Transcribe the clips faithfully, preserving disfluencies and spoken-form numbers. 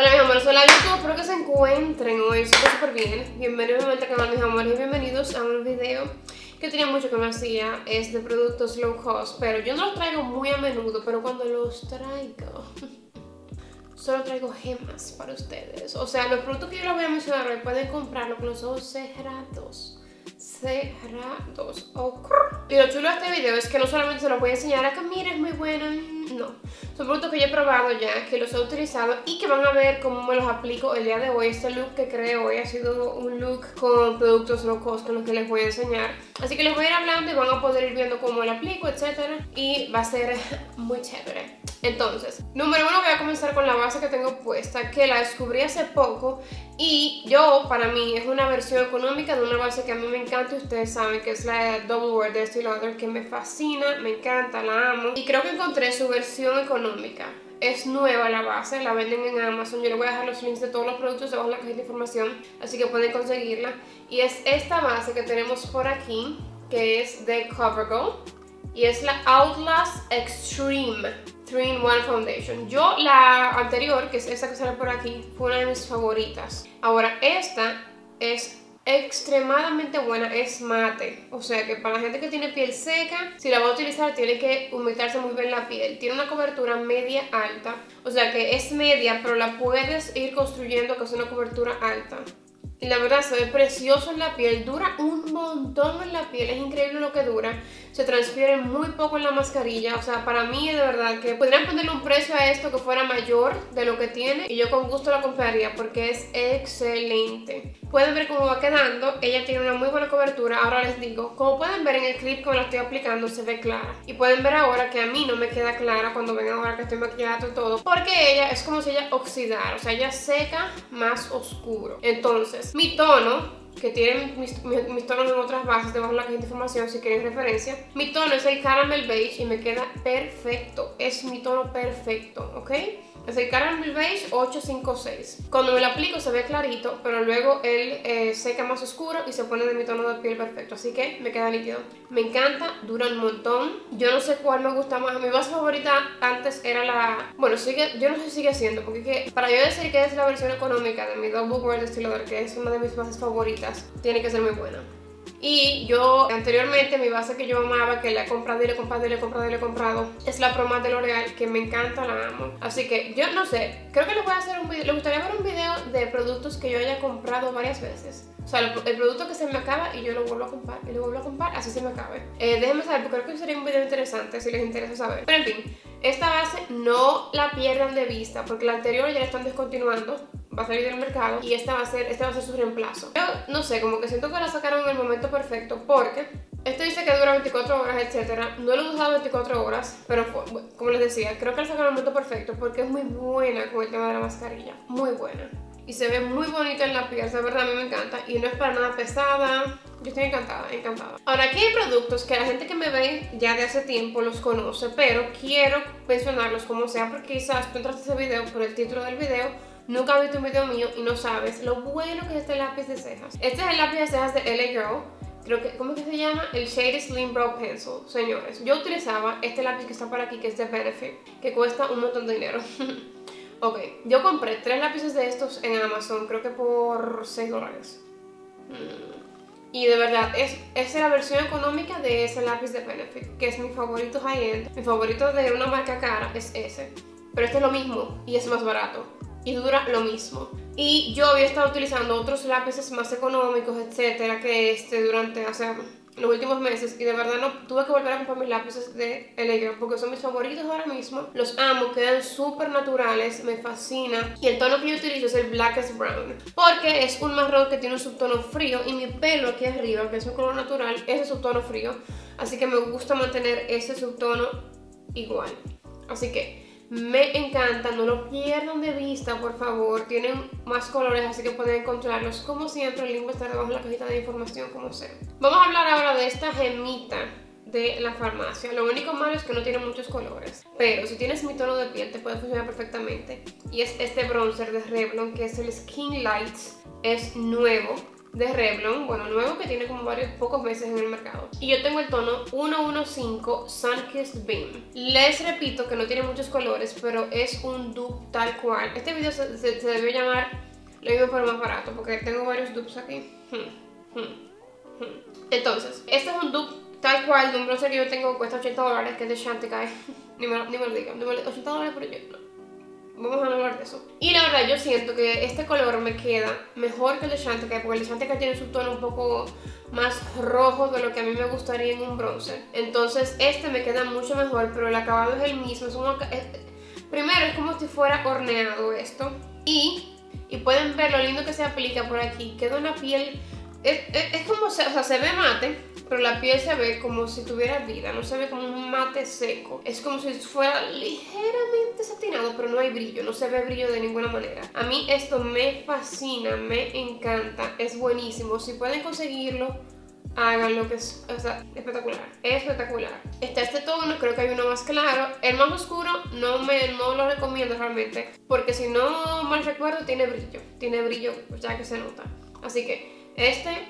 Hola mis amores, hola YouTube, espero que se encuentren hoy súper súper bien. Bienvenidos nuevamente al canal mis amores y bienvenidos a un video que tenía mucho que me hacía. Es de productos low cost, pero yo no los traigo muy a menudo, pero cuando los traigo solo traigo gemas para ustedes. O sea, los productos que yo les voy a mencionar hoy pueden comprarlo con los ojos cerrados cerrados okay. Y lo chulo de este video es que no solamente se los voy a enseñar a que mira es muy bueno, no, son productos que yo he probado ya, que los he utilizado y que van a ver cómo me los aplico el día de hoy. Este look que creé hoy ha sido un look con productos low cost con los que les voy a enseñar, así que les voy a ir hablando y van a poder ir viendo cómo lo aplico, etcétera, y va a ser muy chévere. Entonces, número uno, voy a comenzar con la base que tengo puesta, que la descubrí hace poco y yo, para mí, es una versión económica de una base que a mí me encanta. Ustedes saben que es la Double Wear de Estée Lauder, que me fascina, me encanta, la amo, y creo que encontré su versión económica. Es nueva la base, la venden en Amazon. Yo les voy a dejar los links de todos los productos debajo en la cajita de información, así que pueden conseguirla. Y es esta base que tenemos por aquí, que es de CoverGirl, y es la Outlast Extreme three in one Foundation. Yo la anterior, que es esta que sale por aquí, fue una de mis favoritas. Ahora esta es extremadamente buena, es mate, o sea que para la gente que tiene piel seca, si la va a utilizar tiene que humectarse muy bien la piel. Tiene una cobertura media alta, o sea que es media, pero la puedes ir construyendo que es una cobertura alta. Y la verdad se ve precioso en la piel, dura un montón en la piel, es increíble lo que dura. Se transfiere muy poco en la mascarilla, o sea, para mí de verdad que podrían ponerle un precio a esto que fuera mayor de lo que tiene y yo con gusto la compraría porque es excelente. Pueden ver cómo va quedando, ella tiene una muy buena cobertura. Ahora les digo, como pueden ver en el clip que me la estoy aplicando se ve clara. Y pueden ver ahora que a mí no me queda clara cuando vengan ahora que estoy maquillando y todo, porque ella es como si ella oxidara, o sea, ella seca más oscuro. Entonces, mi tono, que tienen mis, mis, mis tonos en otras bases, debajo en la cajita de información si quieren referencia. Mi tono es el Caramel Beige y me queda perfecto, es mi tono perfecto, ¿ok? Es el Caramel Beige ocho cinco seis. Cuando me lo aplico se ve clarito, pero luego él eh, seca más oscuro y se pone de mi tono de piel perfecto, así que me queda nítido. Me encanta, dura un montón. Yo no sé cuál me gusta más, mi base favorita antes era la... Bueno, sigue, yo no sé si sigue siendo, porque que, para yo decir que es la versión económica de mi Double Wear de Estée Lauder, que es una de mis bases favoritas, tiene que ser muy buena. Y yo anteriormente mi base que yo amaba, que la he comprado y la he comprado y la he comprado y la he comprado, es la Pro Matte de L'Oreal, que me encanta, la amo. Así que yo no sé, creo que les voy a hacer un video, les gustaría ver un video de productos que yo haya comprado varias veces. O sea, el, el producto que se me acaba y yo lo vuelvo a comprar y lo vuelvo a comprar, así se me acabe. Eh, déjenme saber, porque creo que sería un video interesante si les interesa saber. Pero en fin, esta base no la pierdan de vista, porque la anterior ya la están descontinuando, va a salir del mercado y esta va a ser, este va a ser su reemplazo. Yo no sé, como que siento que la sacaron en el momento perfecto, porque esto dice que dura veinticuatro horas, etcétera. No lo he usado veinticuatro horas, pero como les decía, creo que la sacaron en el momento perfecto porque es muy buena con el tema de la mascarilla, muy buena. Y se ve muy bonita en la piel, de verdad a mí me encanta. Y no es para nada pesada, yo estoy encantada, encantada. Ahora, aquí hay productos que la gente que me ve ya de hace tiempo los conoce, pero quiero mencionarlos como sea, porque quizás tú entraste a ese video por el título del video, nunca has visto un video mío y no sabes lo bueno que es este lápiz de cejas. Este es el lápiz de cejas de L A Girl. Creo que, ¿cómo que se llama? El Shady Slim Brow Pencil. Señores, yo utilizaba este lápiz que está por aquí, que es de Benefit, que cuesta un montón de dinero. Ok, yo compré tres lápices de estos en Amazon, creo que por seis dólares. Y de verdad, es, es la versión económica de ese lápiz de Benefit, que es mi favorito high-end. Mi favorito de una marca cara es ese, pero este es lo mismo y es más barato y dura lo mismo. Y yo había estado utilizando otros lápices más económicos, etcétera, que este durante hace los últimos meses, y de verdad no tuve que volver a comprar mis lápices de L A Girl porque son mis favoritos ahora mismo. Los amo, quedan súper naturales, me fascina. Y el tono que yo utilizo es el Blackest Brown, porque es un marrón que tiene un subtono frío, y mi pelo aquí arriba, que es un color natural, es de subtono frío, así que me gusta mantener ese subtono igual. Así que me encanta, no lo pierdan de vista, por favor. Tienen más colores, así que pueden encontrarlos. Como siempre, el link va a estar debajo en la cajita de información, como sea. Vamos a hablar ahora de esta gemita de la farmacia. Lo único malo es que no tiene muchos colores, pero si tienes mi tono de piel te puede funcionar perfectamente. Y es este bronzer de Revlon, que es el Skin Lights. Es nuevo, de Revlon, bueno, nuevo, que tiene como varios pocos meses en el mercado. Y yo tengo el tono uno uno cinco Sunkissed Beam. Les repito que no tiene muchos colores, pero es un dupe tal cual. Este video se, se, se debió llamar lo mismo pero más barato, porque tengo varios dupes aquí. hmm, hmm, hmm. Entonces, este es un dupe tal cual de un bronzer que yo tengo, cuesta ochenta dólares, que es de Chantecaille. ni, me, ni me lo digan, ochenta dólares por ejemplo. Vamos a hablar de eso. Y la verdad yo siento que este color me queda mejor que el de Chantecaille, porque el de Chantecaille tiene su tono un poco más rojo de lo que a mí me gustaría en un bronzer. Entonces este me queda mucho mejor, pero el acabado es el mismo. Es un, es, primero es como si fuera horneado esto. Y, y pueden ver lo lindo que se aplica por aquí. Queda una piel... Es, es, es como... O sea, se ve mate, pero la piel se ve como si tuviera vida, no se ve como un mate seco. Es como si fuera ligeramente satinado, pero no hay brillo, no se ve brillo de ninguna manera. A mí esto me fascina, me encanta, es buenísimo. Si pueden conseguirlo, háganlo, que es, o sea, espectacular, espectacular. Está este tono, creo que hay uno más claro. El más oscuro no, me, no lo recomiendo realmente, porque si no mal recuerdo tiene brillo, tiene brillo ya que se nota. Así que este...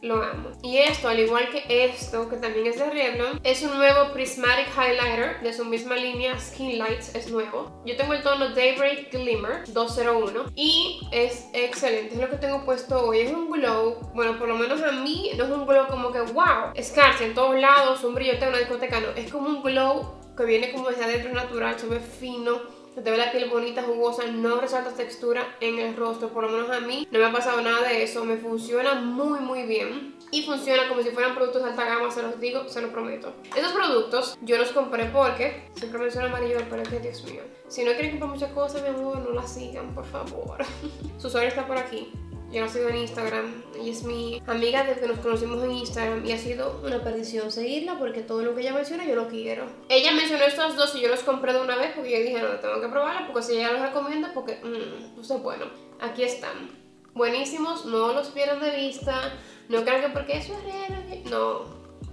lo amo. Y esto, al igual que esto, que también es de Revlon, es un nuevo Prismatic Highlighter de su misma línea Skin Lights, es nuevo. Yo tengo el tono Daybreak Glimmer dos cero uno y es excelente, es lo que tengo puesto hoy. Es un glow, bueno, por lo menos a mí no es un glow como que wow, escarcha en todos lados, un brillote en una discoteca, no. Es como un glow que viene como desde adentro, natural, se ve fino. Se te ve la piel bonita, jugosa, no resaltas textura en el rostro. Por lo menos a mí no me ha pasado nada de eso. Me funciona muy muy bien. Y funciona como si fueran productos de alta gama, se los digo, se los prometo. Estos productos yo los compré porque... siempre me suena amarillo, pero es que Dios mío. Si no quieren comprar muchas cosas, mi amor, no las sigan, por favor. Su usuario está por aquí. Yo la sigo en Instagram, y es mi amiga desde que nos conocimos en Instagram, y ha sido una perdición seguirla porque todo lo que ella menciona yo lo quiero. Ella mencionó estos dos y yo los compré de una vez porque yo dije, no, tengo que probarla, porque si ella los recomienda, porque, mmm, pues es bueno. Aquí están, buenísimos, no los pierdan de vista, no crean que porque eso es real, no,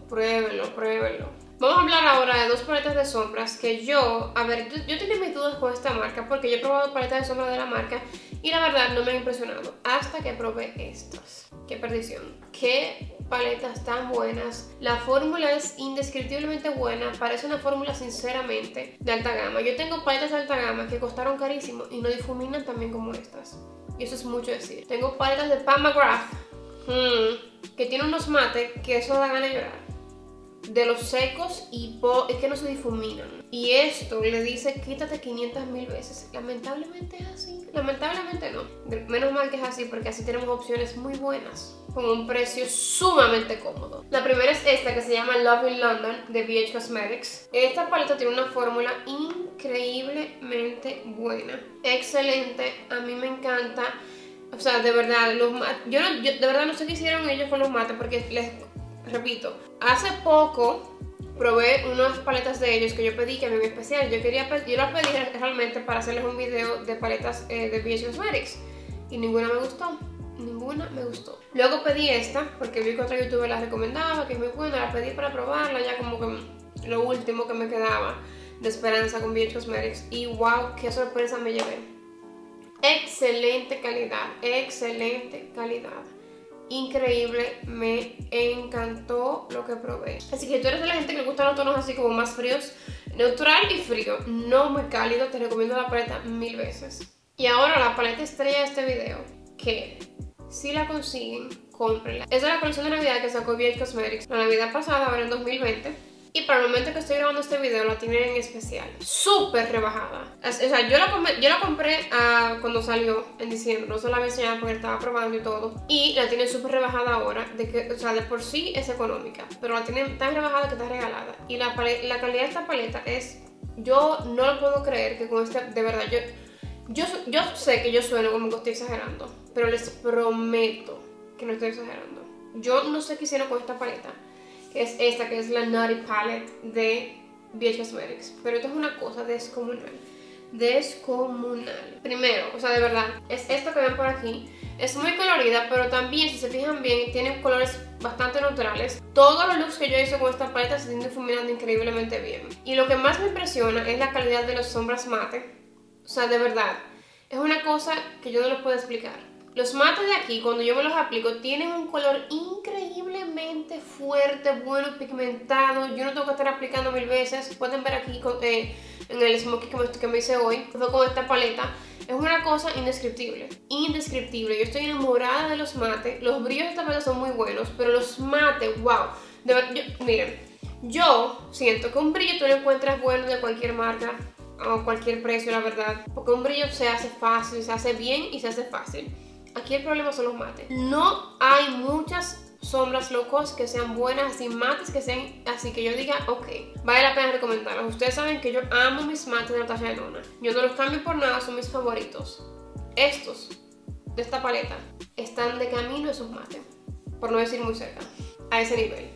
pruébenlo, pruébenlo. Vamos a hablar ahora de dos paletas de sombras que yo, a ver, yo, yo tenía mis dudas con esta marca porque yo he probado paletas de sombras de la marca y la verdad no me han impresionado hasta que probé estas. ¡Qué perdición! ¡Qué paletas tan buenas! La fórmula es indescriptiblemente buena, parece una fórmula sinceramente de alta gama. Yo tengo paletas de alta gama que costaron carísimo y no difuminan tan bien como estas. Y eso es mucho decir. Tengo paletas de Pat McGrath, hmm, que tiene unos mates que eso da ganas de llorar. De los secos y po es que no se difuminan. Y esto le dice quítate quinientas mil veces. Lamentablemente es así. Lamentablemente no. Menos mal que es así, porque así tenemos opciones muy buenas con un precio sumamente cómodo. La primera es esta que se llama Love in London de B H Cosmetics. Esta paleta tiene una fórmula increíblemente buena. Excelente. A mí me encanta. O sea, de verdad, los yo, no, yo de verdad no sé qué hicieron ellos con los mates, porque les... repito, hace poco probé unas paletas de ellos que yo pedí, que a mí me especial. Yo quería, yo las pedí realmente para hacerles un video de paletas eh, de B H Cosmetics y ninguna me gustó, ninguna me gustó. Luego pedí esta porque vi que otra youtuber la recomendaba, que es muy buena, la pedí para probarla, ya como que lo último que me quedaba de esperanza con B H Cosmetics, y wow, qué sorpresa me llevé. Excelente calidad, excelente calidad. Increíble, me encantó lo que probé. Así que tú eres de la gente que le gustan los tonos así como más fríos, neutral y frío, no muy cálido, te recomiendo la paleta mil veces. Y ahora la paleta estrella de este video, que si la consiguen, cómprenla. Esa es la colección de Navidad que sacó B H Cosmetics la Navidad pasada, ahora en dos mil veinte. Y para el momento que estoy grabando este video la tienen en especial, súper rebajada. O sea, yo la, compré, yo la compré uh, cuando salió en diciembre, no se la había enseñado porque estaba probando y todo. Y la tienen súper rebajada ahora, de que, o sea, de por sí es económica, pero la tienen tan rebajada que está regalada. Y la, la calidad de esta paleta es, yo no lo puedo creer que con esta, de verdad, yo, yo, yo sé que yo sueno como que estoy exagerando, pero les prometo que no estoy exagerando. Yo no sé qué hicieron con esta paleta, que es esta, que es la Naughty Palette de B H Cosmetics. Pero esto es una cosa descomunal, descomunal. Primero, o sea, de verdad, es esto que ven por aquí. Es muy colorida, pero también, si se fijan bien, tiene colores bastante neutrales. Todos los looks que yo hice con esta paleta se están difuminando increíblemente bien. Y lo que más me impresiona es la calidad de las sombras mate. O sea, de verdad, es una cosa que yo no les puedo explicar. Los mates de aquí, cuando yo me los aplico, tienen un color increíblemente fuerte, bueno, pigmentado. Yo no tengo que estar aplicando mil veces. Pueden ver aquí con, eh, en el smokey que me, que me hice hoy, fue con esta paleta. Es una cosa indescriptible, indescriptible. Yo estoy enamorada de los mates. Los brillos de esta paleta son muy buenos, pero los mates, wow. De verdad, yo, miren, yo siento que un brillo tú lo encuentras bueno de cualquier marca, a cualquier precio, la verdad, porque un brillo se hace fácil, se hace bien y se hace fácil. Aquí el problema son los mates. No hay muchas sombras low cost que sean buenas, así mates que sean, así que yo diga, ok, vale la pena recomendarlas. Ustedes saben que yo amo mis mates de Natasha de Luna. Yo no los cambio por nada, son mis favoritos. Estos, de esta paleta, están de camino a sus mates, por no decir muy cerca, a ese nivel.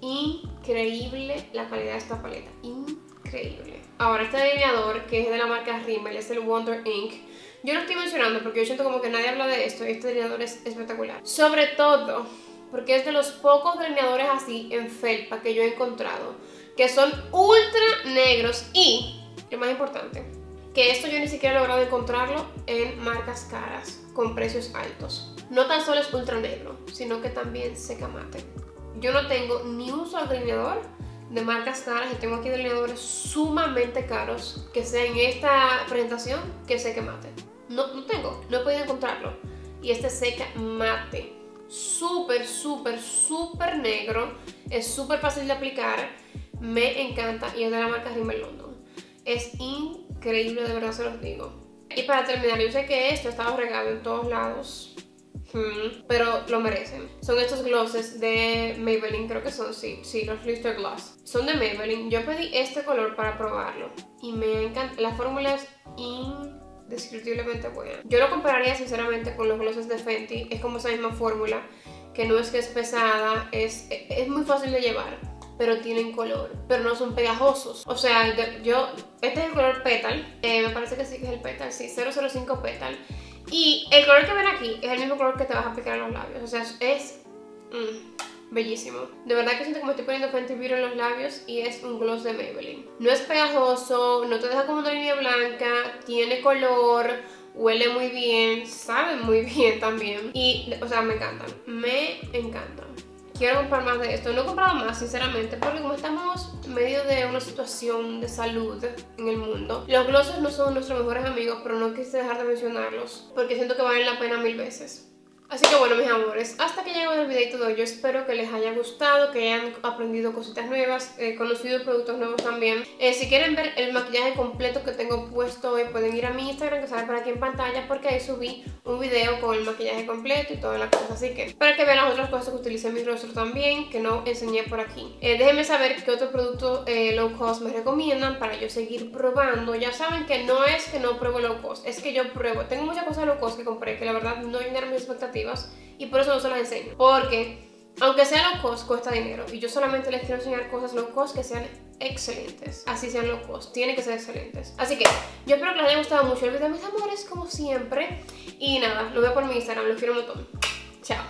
Increíble la calidad de esta paleta, increíble. Ahora este delineador, que es de la marca Rimmel, es el Wonder Ink. Yo lo estoy mencionando porque yo siento como que nadie habla de esto. Este delineador es espectacular, sobre todo porque es de los pocos delineadores así en felpa que yo he encontrado, que son ultra negros. Y lo más importante, que esto yo ni siquiera he logrado encontrarlo en marcas caras con precios altos. No tan solo es ultra negro, sino que también seca mate. Yo no tengo ni un solo delineador de marcas caras, y tengo aquí delineadores sumamente caros que sea en esta presentación que seque mate. No, no tengo, no he podido encontrarlo. Y este seca mate, súper, súper, súper negro, es súper fácil de aplicar, me encanta, y es de la marca Rimmel London. Es increíble, de verdad se los digo. Y para terminar, yo sé que esto estaba regado en todos lados, pero lo merecen. Son estos glosses de Maybelline, creo que son, sí, sí, los Lifter Gloss. Son de Maybelline. Yo pedí este color para probarlo y me encanta. La fórmula es indescriptiblemente buena. Yo lo compararía sinceramente con los glosses de Fenty. Es como esa misma fórmula, que no es que es pesada, es, es muy fácil de llevar, pero tienen color, pero no son pegajosos. O sea, yo, este es el color Petal, eh, me parece que sí que es el Petal, sí, cero cero cinco Petal. Y el color que ven aquí es el mismo color que te vas a aplicar en los labios. O sea, es mm, bellísimo. De verdad que siento que me estoy poniendo Fenty Beauty en los labios, y es un gloss de Maybelline. No es pegajoso, no te deja como una línea blanca, tiene color, huele muy bien, sabe muy bien también. Y, o sea, me encantan, me encantan. Quiero comprar más de esto. No he comprado más, sinceramente, porque como estamos en medio de una situación de salud en el mundo, los glosses no son nuestros mejores amigos, pero no quise dejar de mencionarlos porque siento que valen la pena mil veces. Así que bueno, mis amores, hasta que llegó el videito de hoy. Yo espero que les haya gustado, que hayan aprendido cositas nuevas, eh, conocido productos nuevos también. Eh, si quieren ver el maquillaje completo que tengo puesto hoy, pueden ir a mi Instagram, que sale por aquí en pantalla, porque ahí subí un video con el maquillaje completo y todas las cosas. Así que para que vean las otras cosas que utilicé en mi rostro también, que no enseñé por aquí. Eh, déjenme saber qué otro producto eh, low cost me recomiendan para yo seguir probando. Ya saben que no es que no pruebo low cost, es que yo pruebo. Tengo muchas cosas low cost que compré que la verdad no llenaron mis expectativas, y por eso no se las enseño, porque aunque sea low cost, cuesta dinero, y yo solamente les quiero enseñar cosas low cost que sean excelentes. Así sean low cost, tienen que ser excelentes. Así que yo espero que les haya gustado mucho el video, mis amores, como siempre. Y nada, lo veo por mi Instagram, los quiero un montón. Chao.